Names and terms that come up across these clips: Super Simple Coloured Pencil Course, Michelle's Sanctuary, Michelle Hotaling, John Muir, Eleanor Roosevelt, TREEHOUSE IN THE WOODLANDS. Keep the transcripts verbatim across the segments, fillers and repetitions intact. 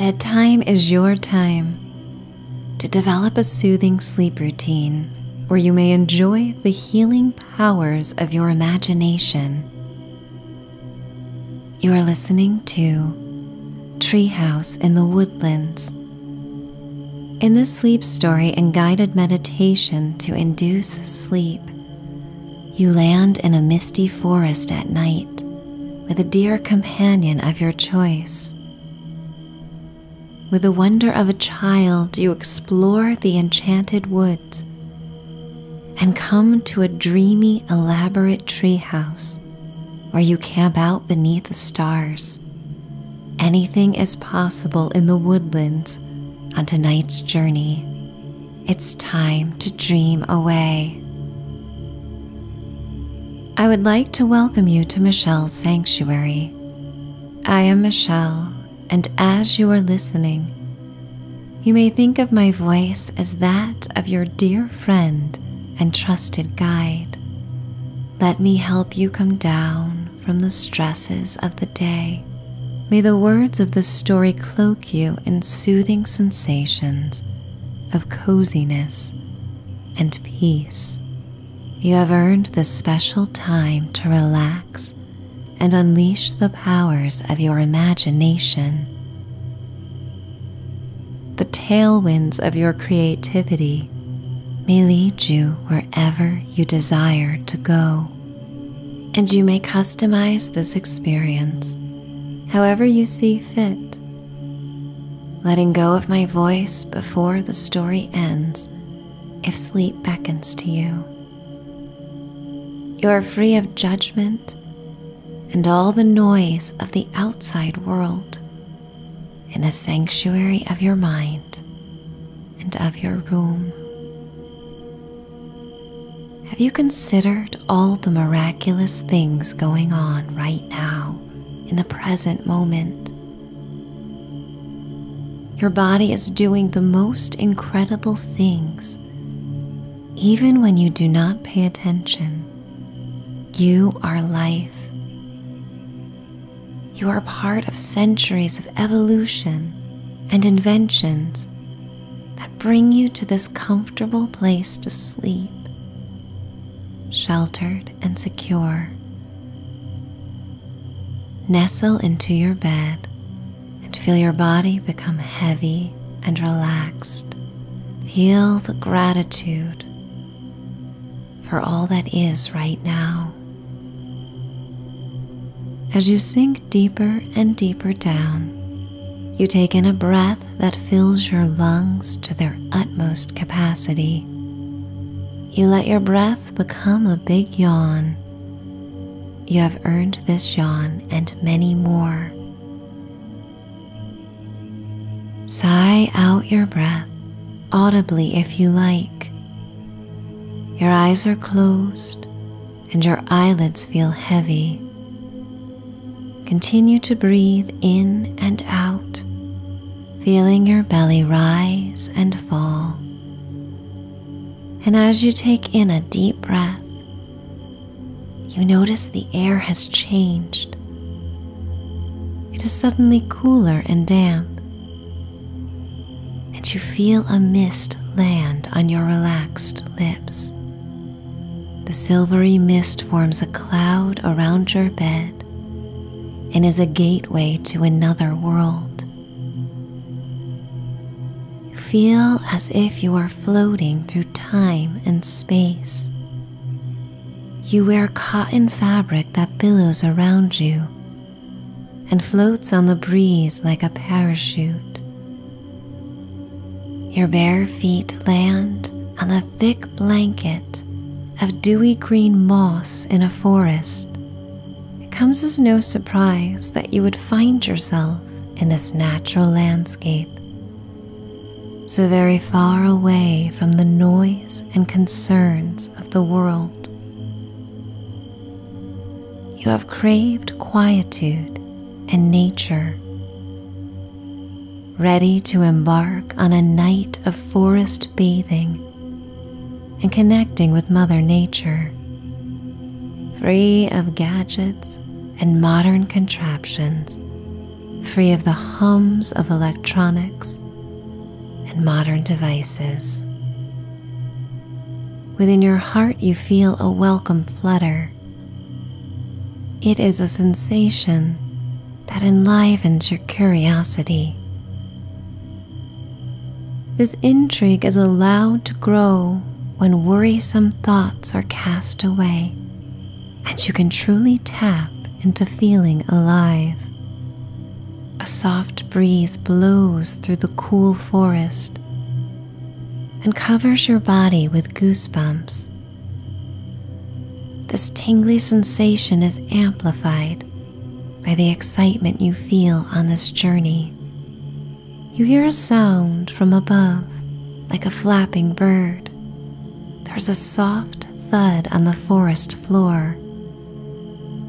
that time is your time to develop a soothing sleep routine where you may enjoy the healing powers of your imagination. You are listening to Treehouse in the Woodlands. In this sleep story and guided meditation to induce sleep, you land in a misty forest at night with a dear companion of your choice. With the wonder of a child, you explore the enchanted woods and come to a dreamy, elaborate treehouse where you camp out beneath the stars. Anything is possible in the woodlands on tonight's journey. It's time to dream away. I would like to welcome you to Michelle's Sanctuary. I am Michelle, and as you are listening, you may think of my voice as that of your dear friend and trusted guide. Let me help you come down from the stresses of the day. May the words of this story cloak you in soothing sensations of coziness and peace. You have earned this special time to relax and unleash the powers of your imagination. The tailwinds of your creativity may lead you wherever you desire to go, and you may customize this experience however you see fit. Letting go of my voice before the story ends if sleep beckons to you. You are free of judgment and all the noise of the outside world in the sanctuary of your mind and of your room. Have you considered all the miraculous things going on right now in the present moment? Your body is doing the most incredible things, even when you do not pay attention. You are life. You are part of centuries of evolution and inventions that bring you to this comfortable place to sleep, sheltered and secure. Nestle into your bed and feel your body become heavy and relaxed. Feel the gratitude for all that is right now. As you sink deeper and deeper down, you take in a breath that fills your lungs to their utmost capacity. You let your breath become a big yawn. You have earned this yawn and many more. Sigh out your breath audibly if you like. Your eyes are closed and your eyelids feel heavy. Continue to breathe in and out, feeling your belly rise and fall. And as you take in a deep breath, you notice the air has changed. It is suddenly cooler and damp, and you feel a mist land on your relaxed lips. The silvery mist forms a cloud around your bed and is a gateway to another world. Feel as if you are floating through time and space. You wear cotton fabric that billows around you and floats on the breeze like a parachute. Your bare feet land on the thick blanket of dewy green moss in a forest. It comes as no surprise that you would find yourself in this natural landscape, so very far away from the noise and concerns of the world. You have craved quietude and nature, ready to embark on a night of forest bathing and connecting with Mother Nature, free of gadgets and modern contraptions free of the hums of electronics and modern devices. Within your heart you feel a welcome flutter. It is a sensation that enlivens your curiosity. This intrigue is allowed to grow when worrisome thoughts are cast away, and you can truly tap into feeling alive. A soft breeze blows through the cool forest and covers your body with goosebumps. This tingly sensation is amplified by the excitement you feel on this journey. You hear a sound from above, like a flapping bird. There's a soft thud on the forest floor,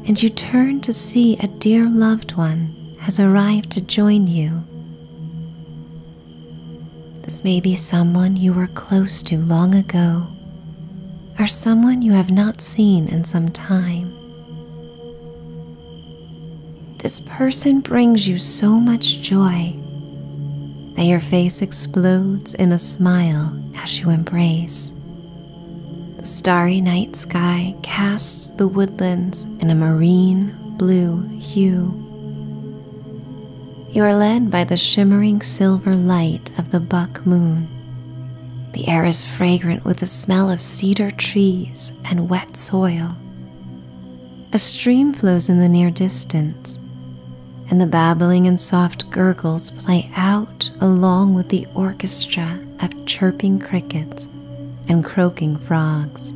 and you turn to see a dear loved one has arrived to join you. This may be someone you were close to long ago, or someone you have not seen in some time. This person brings you so much joy that your face explodes in a smile as you embrace. The starry night sky casts the woodlands in a marine blue hue. You are led by the shimmering silver light of the buck moon. The air is fragrant with the smell of cedar trees and wet soil. A stream flows in the near distance, and the babbling and soft gurgles play out along with the orchestra of chirping crickets and croaking frogs.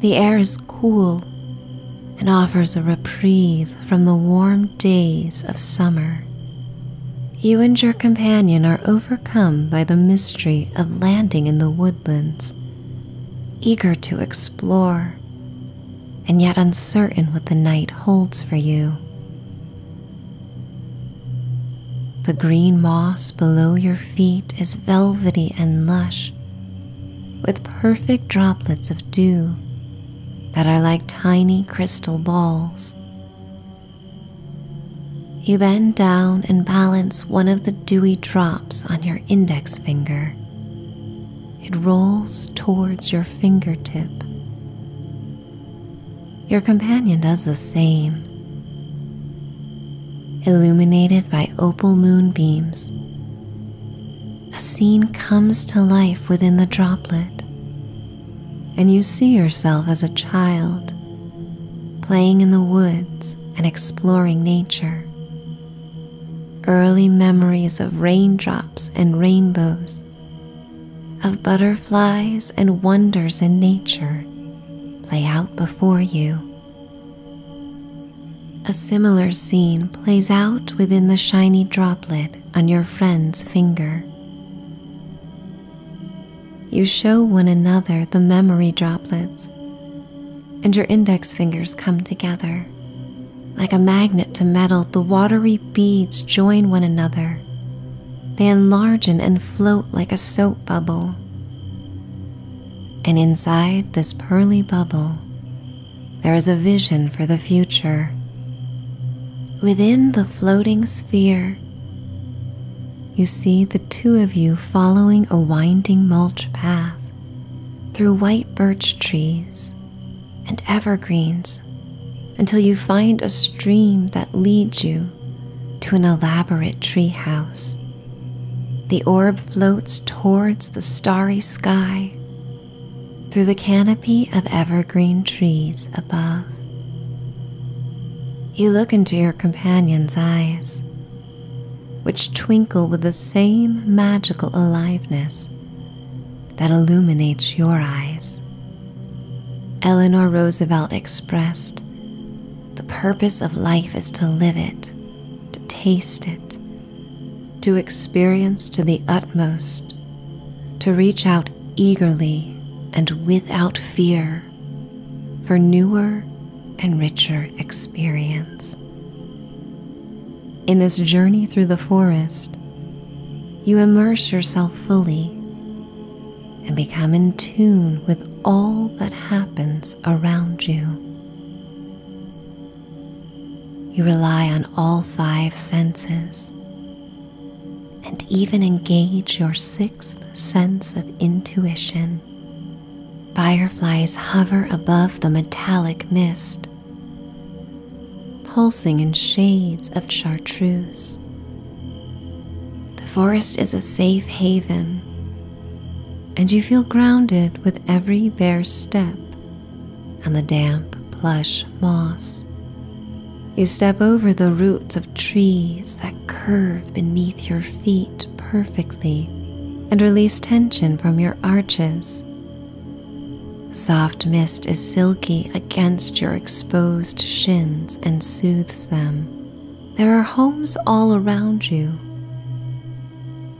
The air is cool and offers a reprieve from the warm days of summer. You and your companion are overcome by the mystery of landing in the woodlands, eager to explore, and yet uncertain what the night holds for you. The green moss below your feet is velvety and lush, with perfect droplets of dew that are like tiny crystal balls. You bend down and balance one of the dewy drops on your index finger. It rolls towards your fingertip. Your companion does the same. Illuminated by opal moonbeams, a scene comes to life within the droplet, and you see yourself as a child, playing in the woods and exploring nature. Early memories of raindrops and rainbows, of butterflies and wonders in nature play out before you. A similar scene plays out within the shiny droplet on your friend's finger. You show one another the memory droplets, and your index fingers come together. Like a magnet to metal, the watery beads join one another. They enlarge and float like a soap bubble. And inside this pearly bubble, there is a vision for the future. Within the floating sphere, you see the two of you following a winding mulch path through white birch trees and evergreens until you find a stream that leads you to an elaborate tree house. The orb floats towards the starry sky through the canopy of evergreen trees above. You look into your companion's eyes, which twinkle with the same magical aliveness that illuminates your eyes. Eleanor Roosevelt expressed, "The purpose of life is to live it, to taste it, to experience to the utmost, to reach out eagerly and without fear for newer and richer experience." In this journey through the forest, you immerse yourself fully and become in tune with all that happens around you. you rely on all five senses and even engage your sixth sense of intuition. Fireflies hover above the metallic mist, pulsing in shades of chartreuse. The forest is a safe haven, and you feel grounded with every bare step on the damp, plush moss. You step over the roots of trees that curve beneath your feet perfectly and release tension from your arches. Soft mist is silky against your exposed shins and soothes them. There are homes all around you,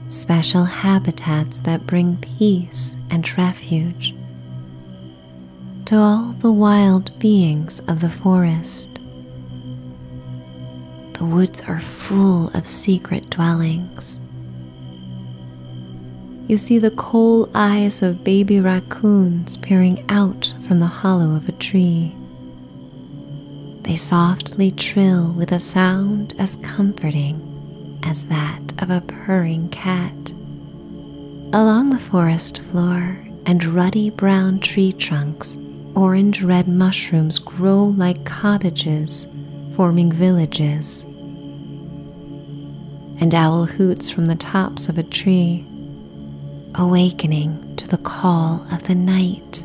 special habitats that bring peace and refuge to all the wild beings of the forest. The woods are full of secret dwellings. You see the coal eyes of baby raccoons peering out from the hollow of a tree. They softly trill with a sound as comforting as that of a purring cat. Along the forest floor and ruddy brown tree trunks, orange-red mushrooms grow like cottages, forming villages. And owl hoots from the tops of a tree, awakening to the call of the night.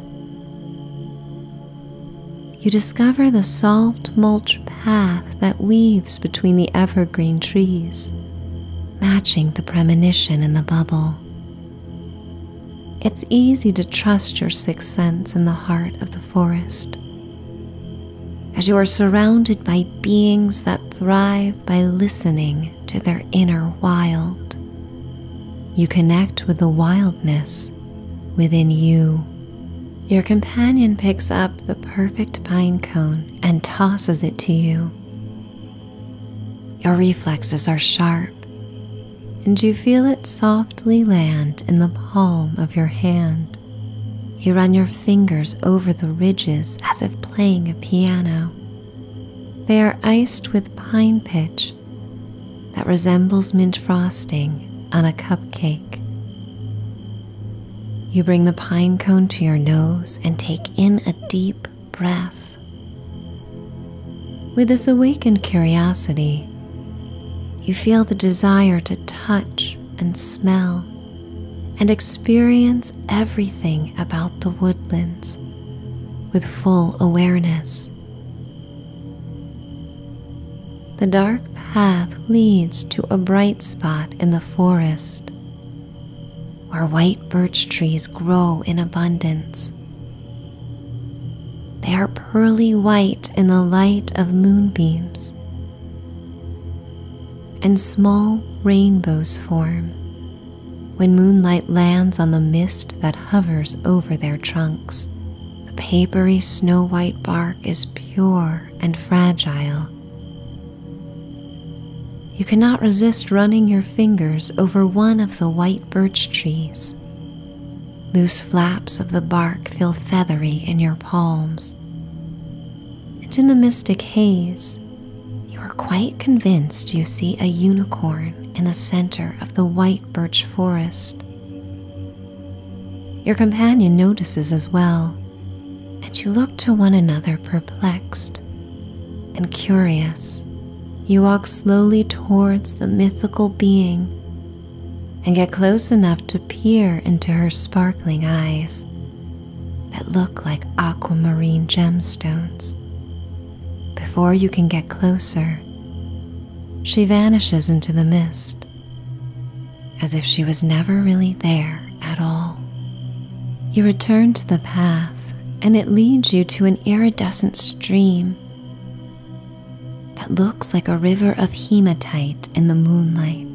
You discover the soft mulch path that weaves between the evergreen trees, matching the premonition in the bubble. It's easy to trust your sixth sense in the heart of the forest, as you are surrounded by beings that thrive by listening to their inner wild. You connect with the wildness within you. Your companion picks up the perfect pine cone and tosses it to you. Your reflexes are sharp, and you feel it softly land in the palm of your hand. You run your fingers over the ridges as if playing a piano. They are iced with pine pitch that resembles mint frosting on a cupcake. You bring the pine cone to your nose and take in a deep breath. With this awakened curiosity, you feel the desire to touch and smell and experience everything about the woodlands with full awareness. The dark path leads to a bright spot in the forest where white birch trees grow in abundance. They are pearly white in the light of moonbeams, and small rainbows form when moonlight lands on the mist that hovers over their trunks. The papery snow-white bark is pure and fragile. You cannot resist running your fingers over one of the white birch trees. Loose flaps of the bark feel feathery in your palms. And in the mystic haze, you are quite convinced you see a unicorn in the center of the white birch forest. Your companion notices as well, and you look to one another perplexed and curious. You walk slowly towards the mythical being and get close enough to peer into her sparkling eyes that look like aquamarine gemstones. Before you can get closer, she vanishes into the mist, as if she was never really there at all. You return to the path, and it leads you to an iridescent stream that looks like a river of hematite in the moonlight.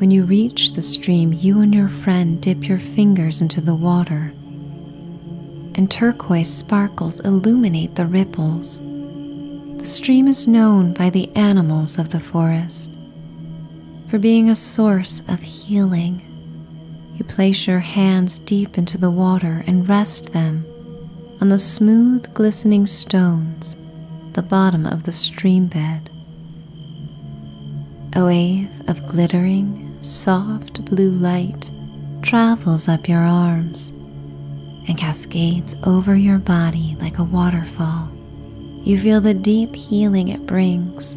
When you reach the stream, you and your friend dip your fingers into the water, and turquoise sparkles illuminate the ripples. The stream is known by the animals of the forest for being a source of healing. You place your hands deep into the water and rest them on the smooth, glistening stones the bottom of the stream bed. A wave of glittering, soft blue light travels up your arms and cascades over your body like a waterfall. You feel the deep healing it brings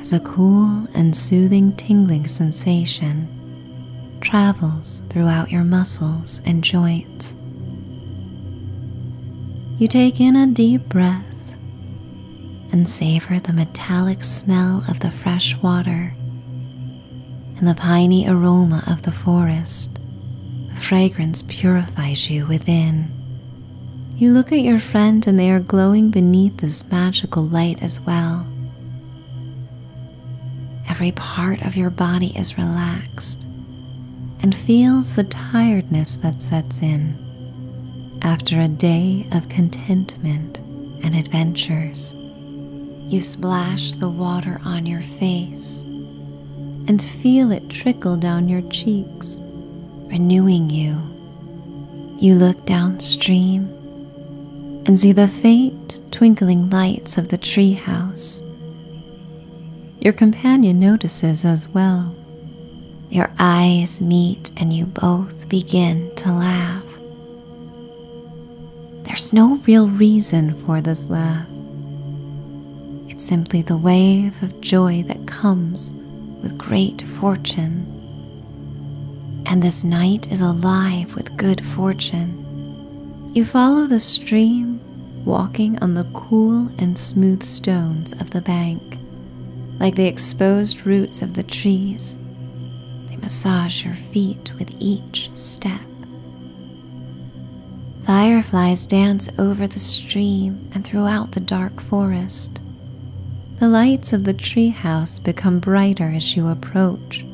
as a cool and soothing tingling sensation travels throughout your muscles and joints. You take in a deep breath and savor the metallic smell of the fresh water and the piney aroma of the forest. The fragrance purifies you within. You look at your friend and they are glowing beneath this magical light as well. Every part of your body is relaxed and feels the tiredness that sets in after a day of contentment and adventures. You splash the water on your face and feel it trickle down your cheeks, renewing you. You look downstream and see the faint twinkling lights of the treehouse. Your companion notices as well. Your eyes meet and you both begin to laugh. There's no real reason for this laugh. It's simply the wave of joy that comes with great fortune. And this night is alive with good fortune. You follow the stream, walking on the cool and smooth stones of the bank, like the exposed roots of the trees. Massage your feet with each step. Fireflies dance over the stream and throughout the dark forest. The lights of the treehouse become brighter as you approach.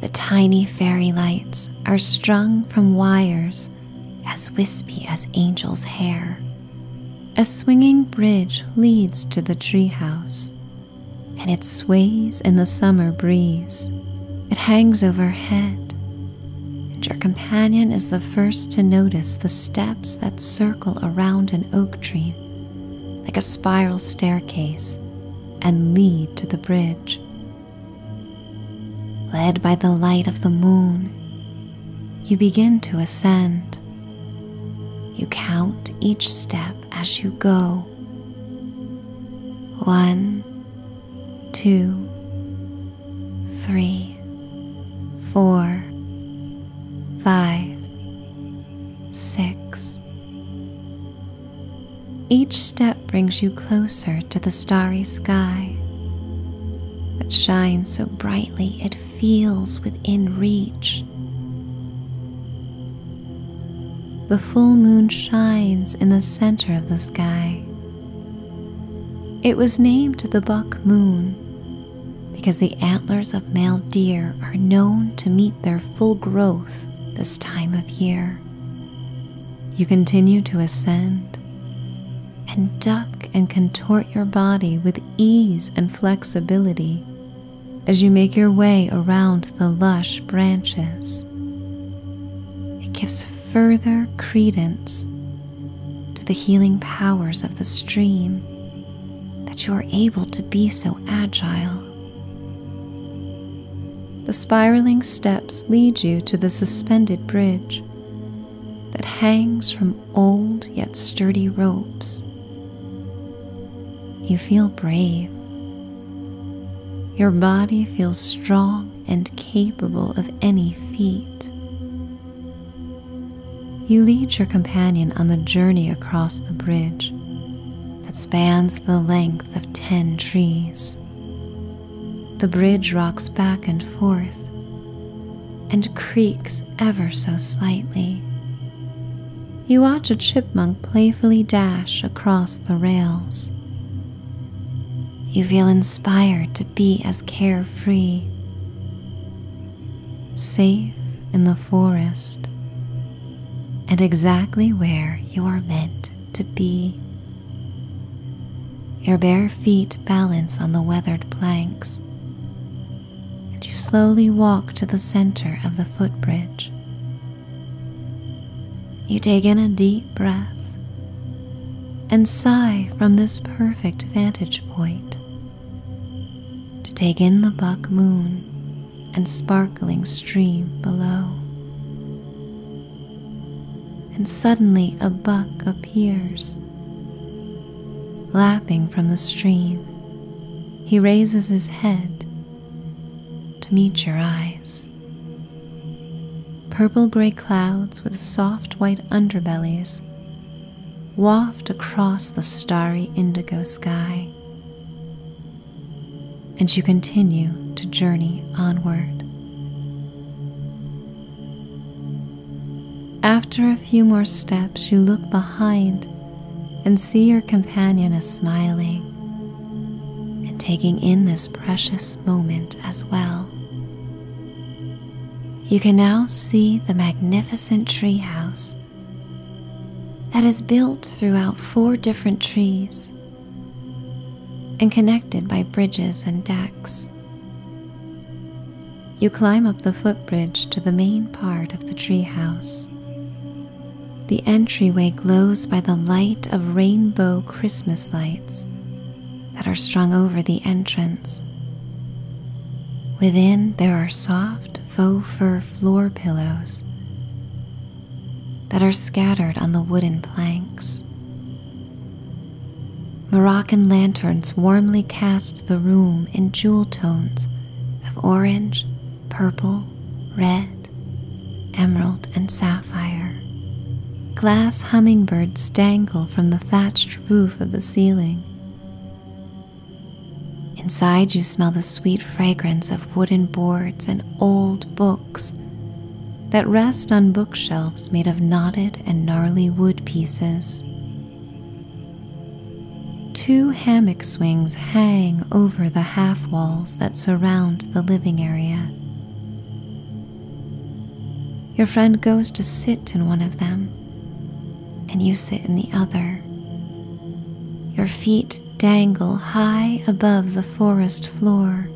The tiny fairy lights are strung from wires as wispy as angel's hair. A swinging bridge leads to the treehouse, and it sways in the summer breeze. It hangs overhead, and your companion is the first to notice the steps that circle around an oak tree, like a spiral staircase, and lead to the bridge. Led by the light of the moon, you begin to ascend. You count each step as you go. One, two, three. Four, five, six. Each step brings you closer to the starry sky that shines so brightly it feels within reach. The full moon shines in the center of the sky. It was named the Buck Moon because the antlers of male deer are known to meet their full growth this time of year. You continue to ascend and duck and contort your body with ease and flexibility as you make your way around the lush branches. It gives further credence to the healing powers of the stream that you are able to be so agile. The spiraling steps lead you to the suspended bridge that hangs from old yet sturdy ropes. You feel brave. Your body feels strong and capable of any feat. You lead your companion on the journey across the bridge that spans the length of ten trees. The bridge rocks back and forth and creaks ever so slightly. You watch a chipmunk playfully dash across the rails. You feel inspired to be as carefree, safe in the forest, and exactly where you are meant to be. Your bare feet balance on the weathered planks. You slowly walk to the center of the footbridge. You take in a deep breath and sigh from this perfect vantage point, to take in the buck moon and sparkling stream below. And suddenly a buck appears. Lapping from the stream, he raises his head to meet your eyes. Purple-gray clouds with soft white underbellies waft across the starry indigo sky, and you continue to journey onward. After a few more steps, you look behind and see your companion is smiling and taking in this precious moment as well. You can now see the magnificent treehouse that is built throughout four different trees and connected by bridges and decks. You climb up the footbridge to the main part of the treehouse. The entryway glows by the light of rainbow Christmas lights that are strung over the entrance. Within, there are soft faux fur floor pillows that are scattered on the wooden planks. Moroccan lanterns warmly cast the room in jewel tones of orange, purple, red, emerald, and sapphire. Glass hummingbirds dangle from the thatched roof of the ceiling. Inside, you smell the sweet fragrance of wooden boards and old books that rest on bookshelves made of knotted and gnarly wood pieces. Two hammock swings hang over the half walls that surround the living area. Your friend goes to sit in one of them, and you sit in the other. Your feet dangle high above the forest floor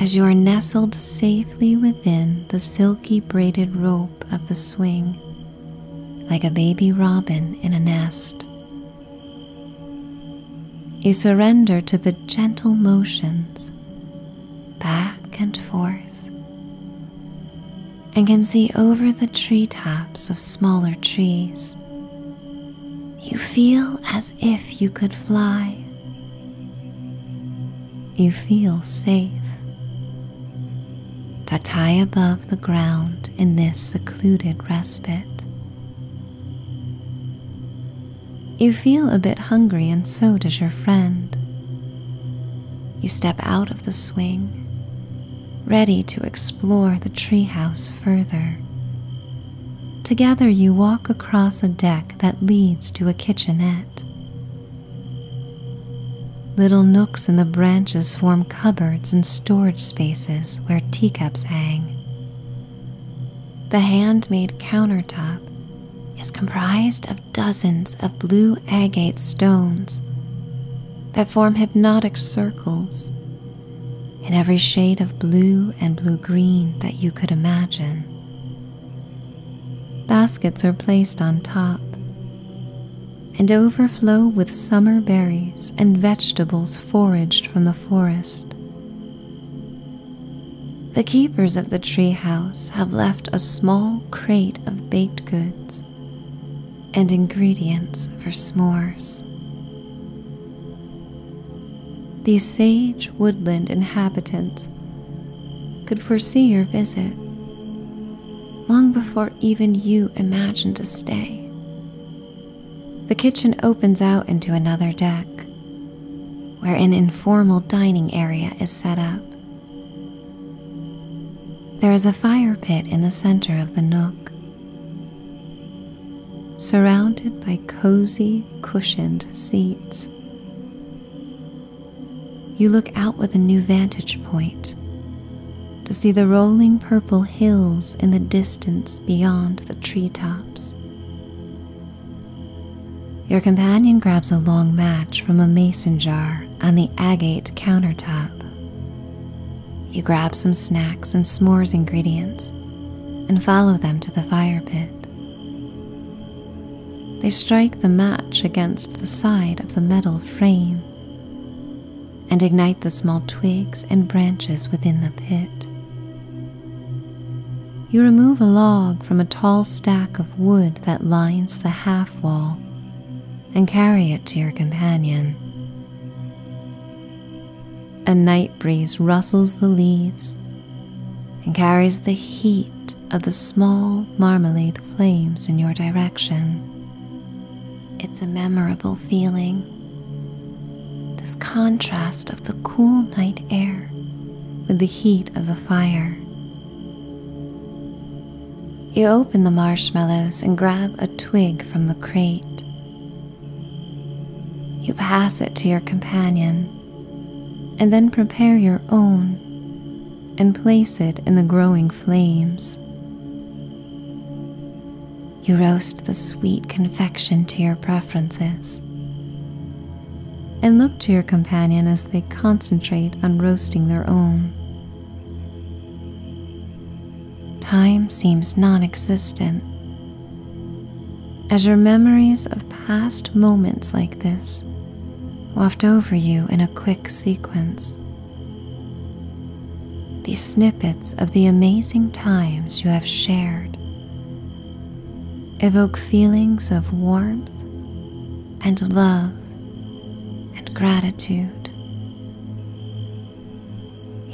as you are nestled safely within the silky braided rope of the swing, like a baby robin in a nest. You surrender to the gentle motions, back and forth, and can see over the treetops of smaller trees. You feel as if you could fly. You feel safe, tucked high above the ground in this secluded respite. You feel a bit hungry, and so does your friend. You step out of the swing, ready to explore the treehouse further. Together you walk across a deck that leads to a kitchenette. Little nooks in the branches form cupboards and storage spaces where teacups hang. The handmade countertop is comprised of dozens of blue agate stones that form hypnotic circles in every shade of blue and blue-green that you could imagine. Baskets are placed on top and overflow with summer berries and vegetables foraged from the forest. The keepers of the treehouse have left a small crate of baked goods and ingredients for s'mores. These sage woodland inhabitants could foresee your visit long before even you imagined a stay. The kitchen opens out into another deck, where an informal dining area is set up. There is a fire pit in the center of the nook, surrounded by cozy, cushioned seats. You look out with a new vantage point to see the rolling purple hills in the distance beyond the treetops. Your companion grabs a long match from a mason jar on the agate countertop. You grab some snacks and s'mores ingredients and follow them to the fire pit. They strike the match against the side of the metal frame and ignite the small twigs and branches within the pit. You remove a log from a tall stack of wood that lines the half wall and carry it to your companion. A night breeze rustles the leaves and carries the heat of the small marmalade flames in your direction. It's a memorable feeling, this contrast of the cool night air with the heat of the fire. You open the marshmallows and grab a twig from the crate. You pass it to your companion, and then prepare your own and place it in the growing flames. You roast the sweet confection to your preferences and look to your companion as they concentrate on roasting their own. Time seems non-existent as your memories of past moments like this waft over you in a quick sequence. These snippets of the amazing times you have shared evoke feelings of warmth and love and gratitude.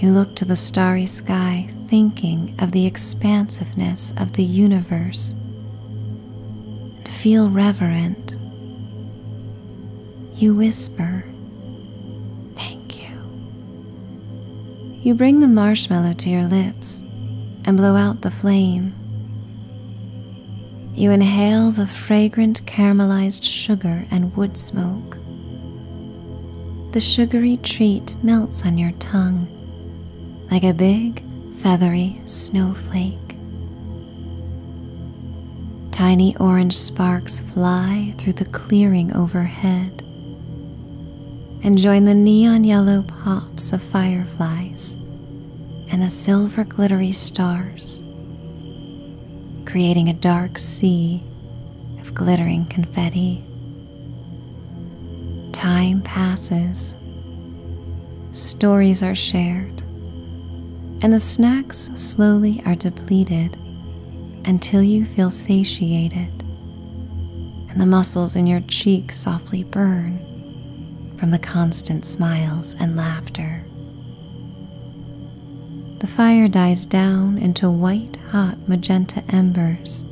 You look to the starry sky, thinking of the expansiveness of the universe, and feel reverent. You whisper, "Thank you." You bring the marshmallow to your lips and blow out the flame. You inhale the fragrant caramelized sugar and wood smoke. The sugary treat melts on your tongue like a big, feathery snowflake. Tiny orange sparks fly through the clearing overhead and join the neon yellow pops of fireflies and the silver glittery stars, creating a dark sea of glittering confetti. Time passes, stories are shared, and the snacks slowly are depleted until you feel satiated and the muscles in your cheek softly burn from the constant smiles and laughter. The fire dies down into white-hot magenta embers.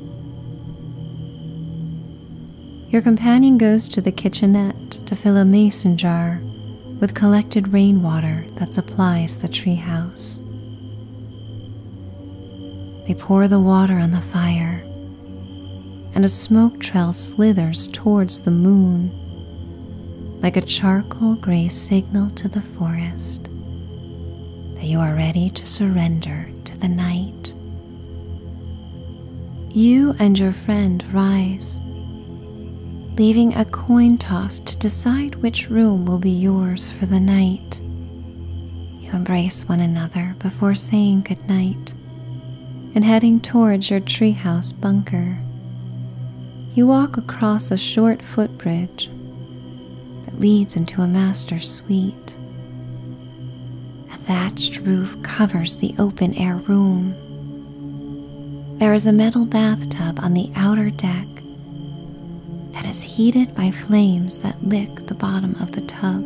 Your companion goes to the kitchenette to fill a mason jar with collected rainwater that supplies the treehouse. They pour the water on the fire, and a smoke trail slithers towards the moon like a charcoal gray signal to the forest that you are ready to surrender to the night. You and your friend rise, leaving a coin toss to decide which room will be yours for the night. You embrace one another before saying goodnight and heading towards your treehouse bunker. You walk across a short footbridge leads into a master suite. A thatched roof covers the open-air room. There is a metal bathtub on the outer deck that is heated by flames that lick the bottom of the tub.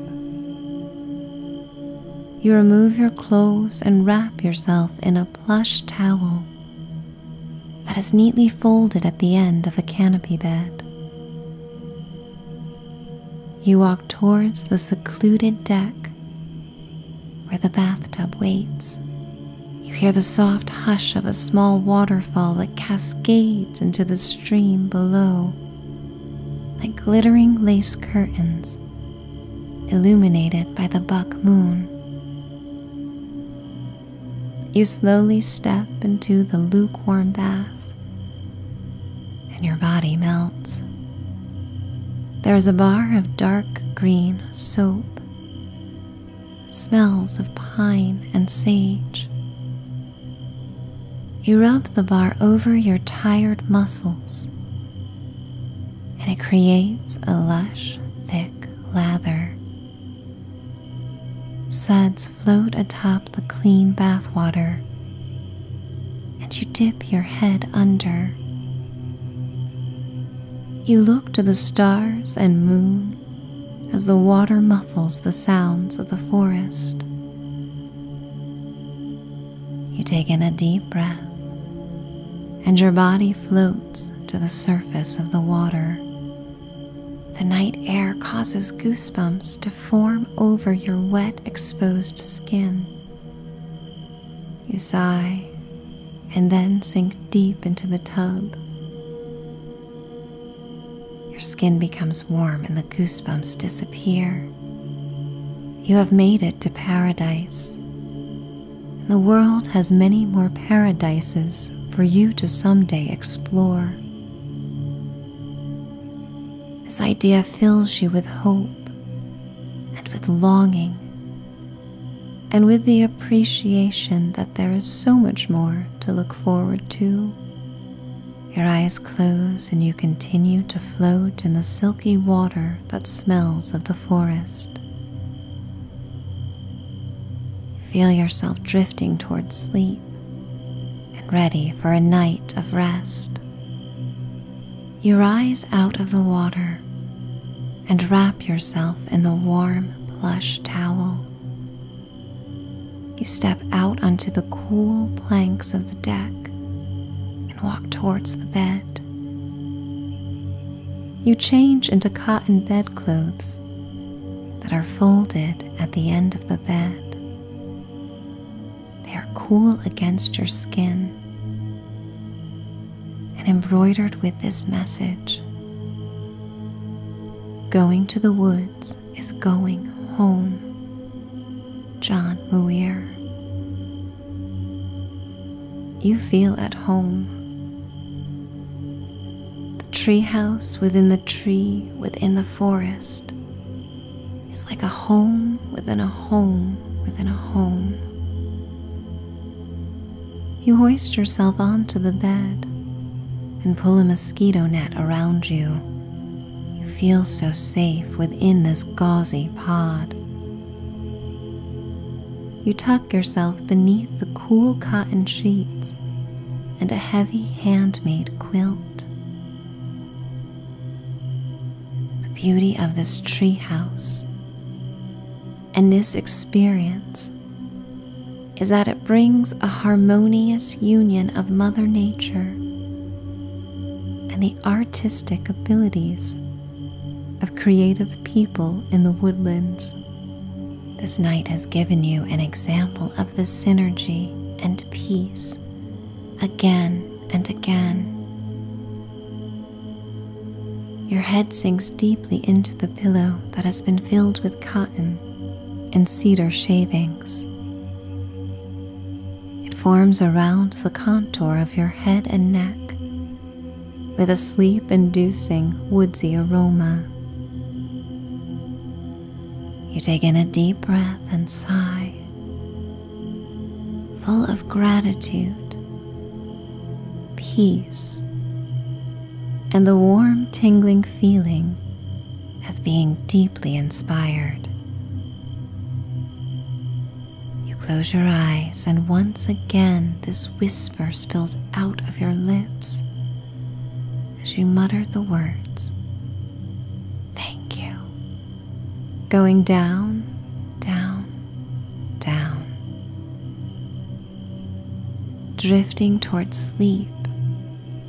You remove your clothes and wrap yourself in a plush towel that is neatly folded at the end of a canopy bed. You walk towards the secluded deck where the bathtub waits. You hear the soft hush of a small waterfall that cascades into the stream below, like glittering lace curtains illuminated by the buck moon. You slowly step into the lukewarm bath, and your body melts. There is a bar of dark green soap that smells of pine and sage. You rub the bar over your tired muscles and it creates a lush, thick lather. Suds float atop the clean bathwater, and you dip your head under. You look to the stars and moon as the water muffles the sounds of the forest. You take in a deep breath, and your body floats to the surface of the water. The night air causes goosebumps to form over your wet, exposed skin. You sigh, and then sink deep into the tub. Your skin becomes warm and the goosebumps disappear. You have made it to paradise. The world has many more paradises for you to someday explore. This idea fills you with hope and with longing and with the appreciation that there is so much more to look forward to. Your eyes close and you continue to float in the silky water that smells of the forest. You feel yourself drifting towards sleep, ready for a night of rest. You rise out of the water and wrap yourself in the warm plush towel. You step out onto the cool planks of the deck and walk towards the bed. You change into cotton bedclothes that are folded at the end of the bed. They are cool against your skin and embroidered with this message: "Going to the woods is going home." John Muir. You feel at home. The treehouse within the tree within the forest is like a home within a home within a home. You hoist yourself onto the bed and pull a mosquito net around you. You feel so safe within this gauzy pod. You tuck yourself beneath the cool cotton sheets and a heavy handmade quilt. The beauty of this treehouse and this experience is that it brings a harmonious union of Mother Nature and the artistic abilities of creative people in the woodlands. This night has given you an example of the synergy and peace again and again. Your head sinks deeply into the pillow that has been filled with cotton and cedar shavings. It forms around the contour of your head and neck with a sleep-inducing woodsy aroma. You take in a deep breath and sigh, full of gratitude, peace, and the warm tingling feeling of being deeply inspired. You close your eyes and once again this whisper spills out of your lips as you mutter the words, "Thank you," going down, down, down, drifting towards sleep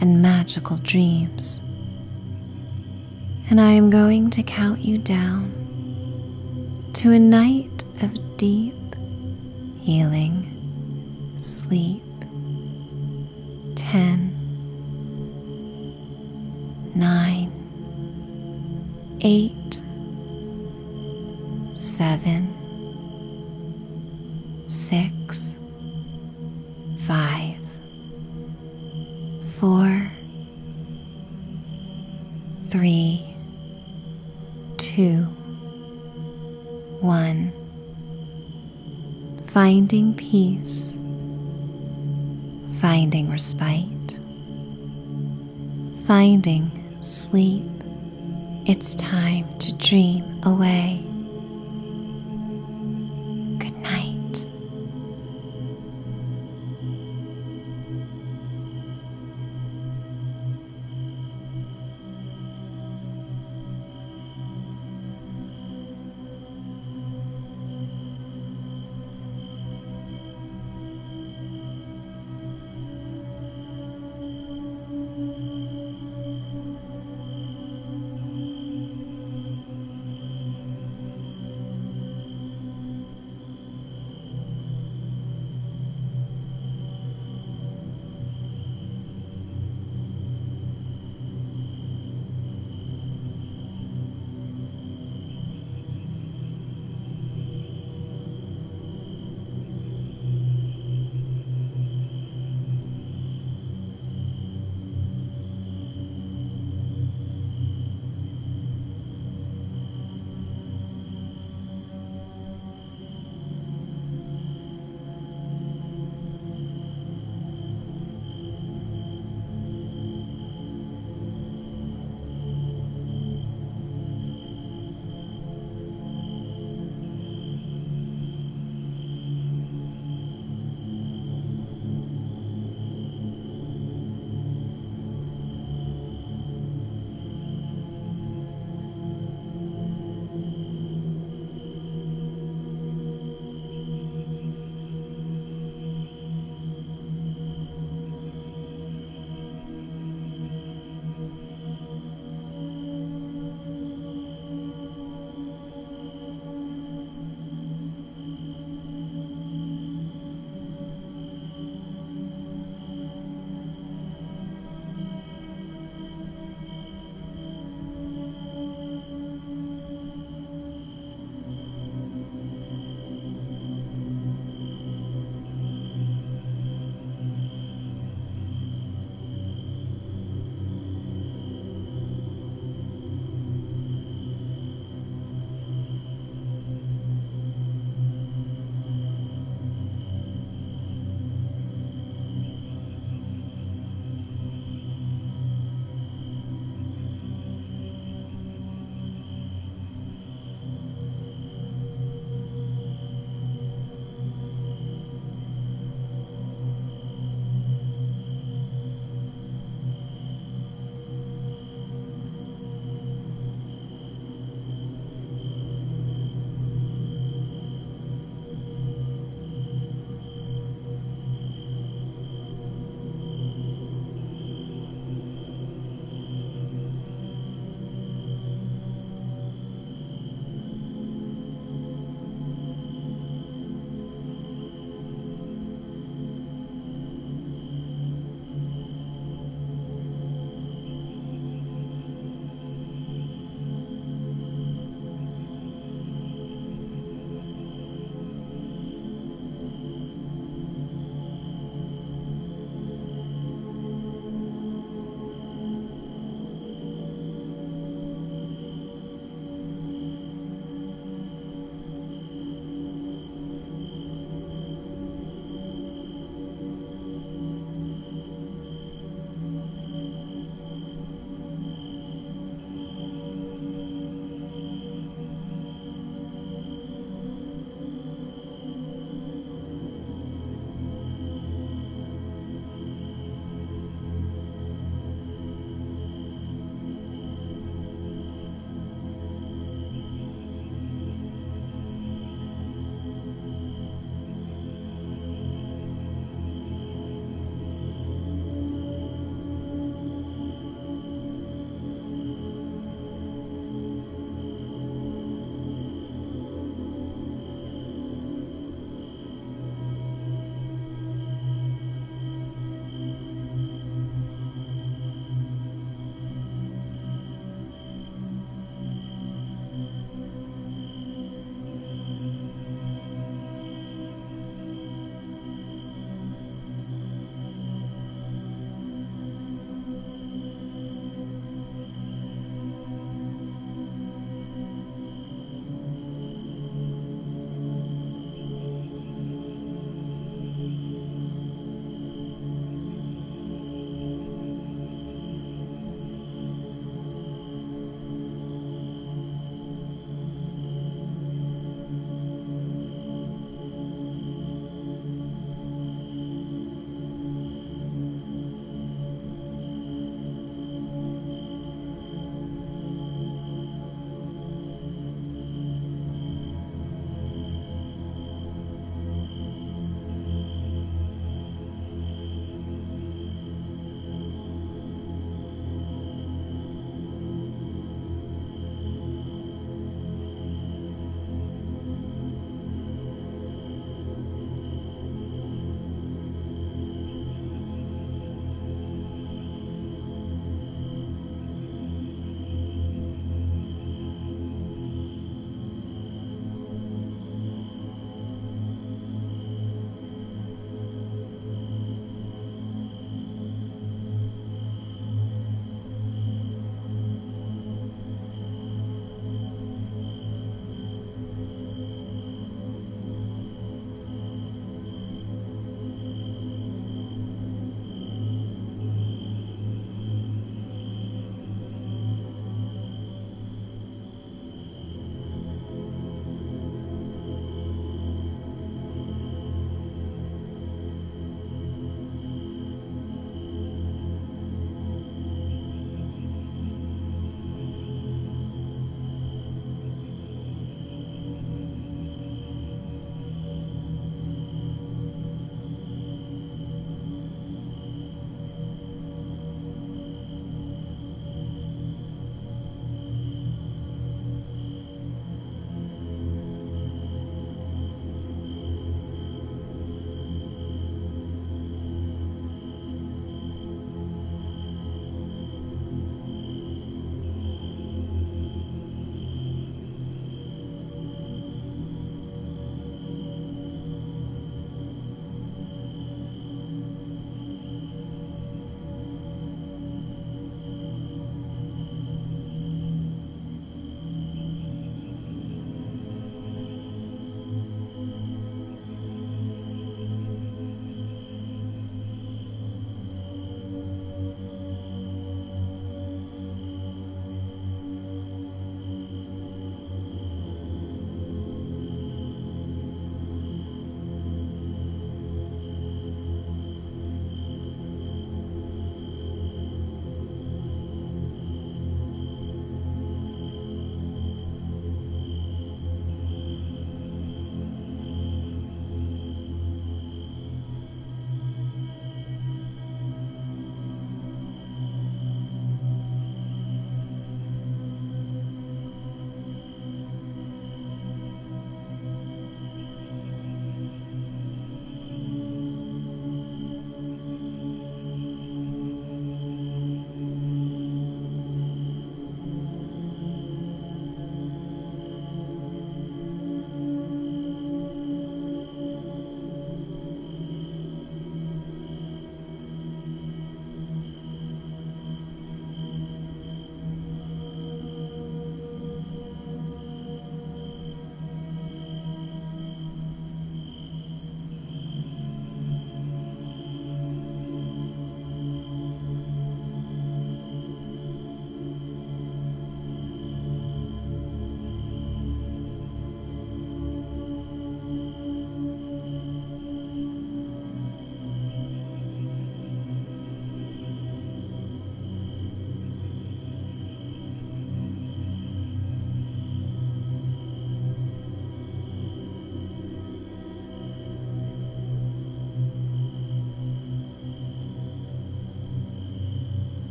and magical dreams. And I am going to count you down to a night of deep, healing sleep. Ten. Nine, eight, seven, six, five, four, three, two, one. Finding peace, finding respite, finding sleep. It's time to dream away. Good night.